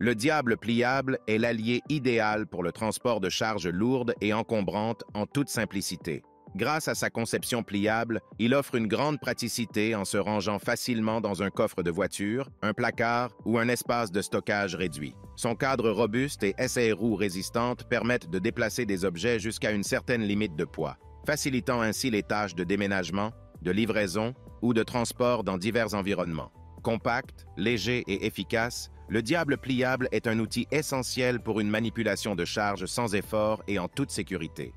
Le diable pliable est l'allié idéal pour le transport de charges lourdes et encombrantes en toute simplicité. Grâce à sa conception pliable, il offre une grande praticité en se rangeant facilement dans un coffre de voiture, un placard ou un espace de stockage réduit. Son cadre robuste et ses roues résistantes permettent de déplacer des objets jusqu'à une certaine limite de poids, facilitant ainsi les tâches de déménagement, de livraison ou de transport dans divers environnements. Compact, léger et efficace, le diable pliable est un outil essentiel pour une manipulation de charge sans effort et en toute sécurité.